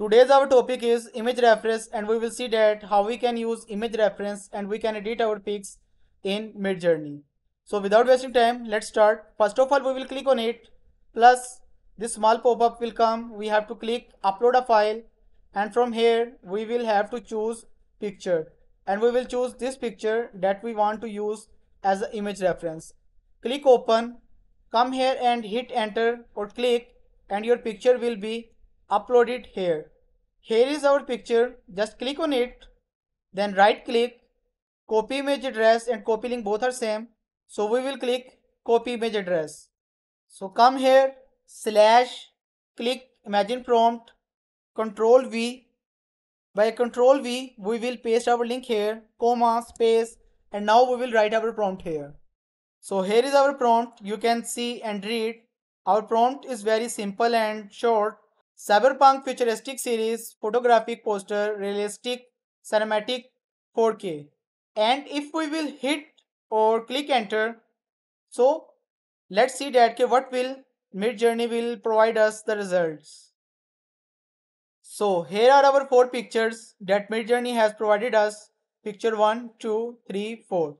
Today's our topic is image reference, and we will see that how we can use image reference and we can edit our pics in Midjourney. So without wasting time, let's start. First of all, we will click on it, plus this small pop-up will come. We have to click upload a file, and from here we will have to choose picture, and we will choose this picture that we want to use as an image reference. Click open, come here and hit enter or click, and your picture will be upload it here. Here is our picture. Just click on it, then right click, copy image address and copy link, both are same. So we will click copy image address. So come here, slash, click imagine prompt, Control V. By Control V we will paste our link here, comma, space, and now we will write our prompt here. So here is our prompt. You can see and read. Our prompt is very simple and short. Cyberpunk futuristic series, photographic poster, realistic, cinematic, 4K. And if we will hit or click enter, so let's see that what will Midjourney will provide us the results. So here are our 4 pictures that Midjourney has provided us. Picture 1, 2, 3, 4.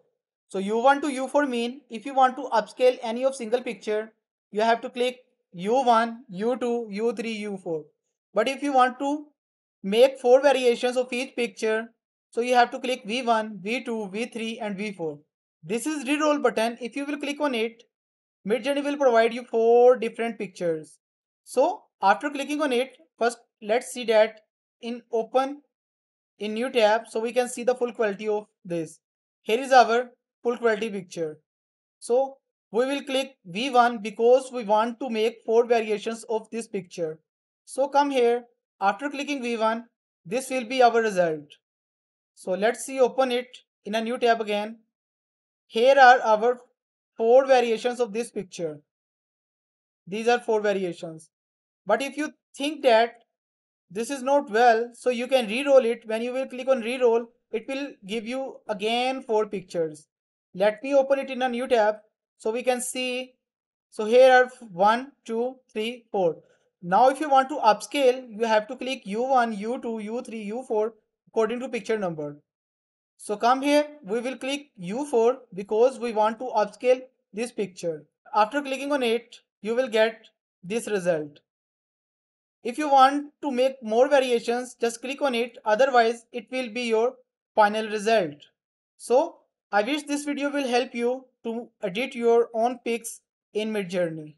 So U1 to U4 mean if you want to upscale any of single picture, you have to click U1, U2, U3, U4. But if you want to make 4 variations of each picture, so you have to click V1, V2, V3 and V4. This is reroll button. If you will click on it, Midjourney will provide you 4 different pictures. So after clicking on it, first let's see that in open in new tab, so we can see the full quality of this. Here is our full quality picture. So we will click V1 because we want to make 4 variations of this picture. So come here, after clicking V1, this will be our result. So let's see, open it in a new tab again. Here are our 4 variations of this picture. These are 4 variations. But if you think that this is not well, so you can reroll it. When you will click on reroll, it will give you again 4 pictures. Let me open it in a new tab. So we can see, so here are 1, 2, 3, 4. Now if you want to upscale, you have to click U1, U2, U3, U4 according to picture number. So come here, we will click U4 because we want to upscale this picture. After clicking on it, you will get this result. If you want to make more variations, just click on it, otherwise it will be your final result. So I wish this video will help you to edit your own pics in Midjourney.